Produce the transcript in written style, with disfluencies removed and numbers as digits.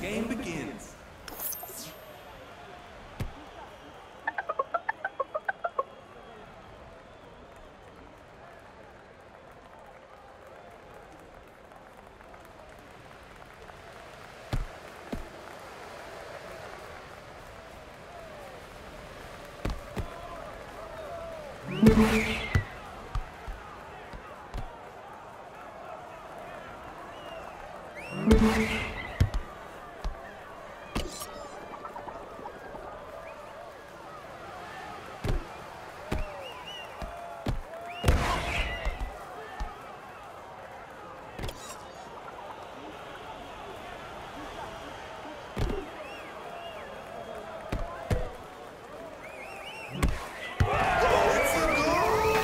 Game begins. That's a goal!